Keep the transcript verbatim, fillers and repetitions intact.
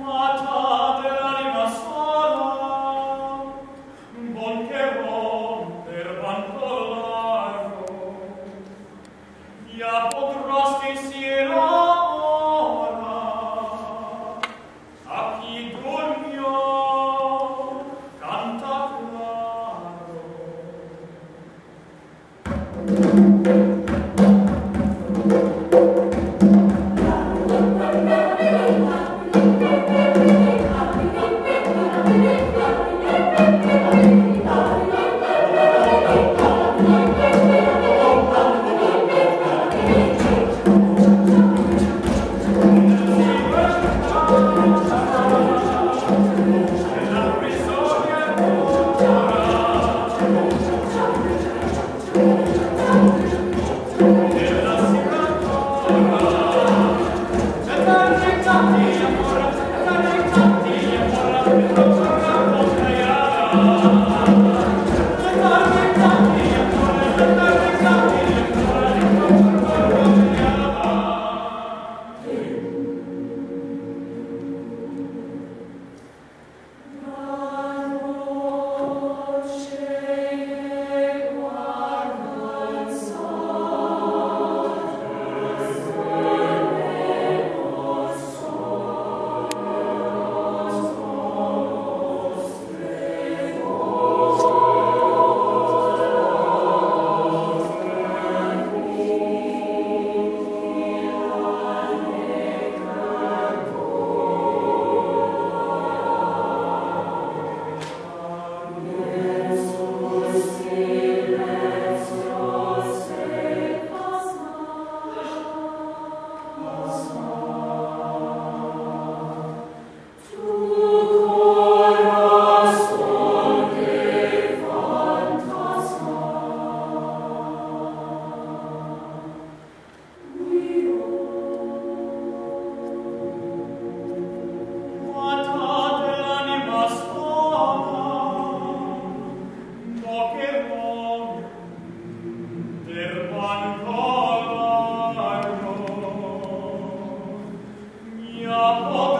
Mata del anima sola, bonché buon per quanto largo, ja potrasti sir ora, a chi dormio canta claro. Oh,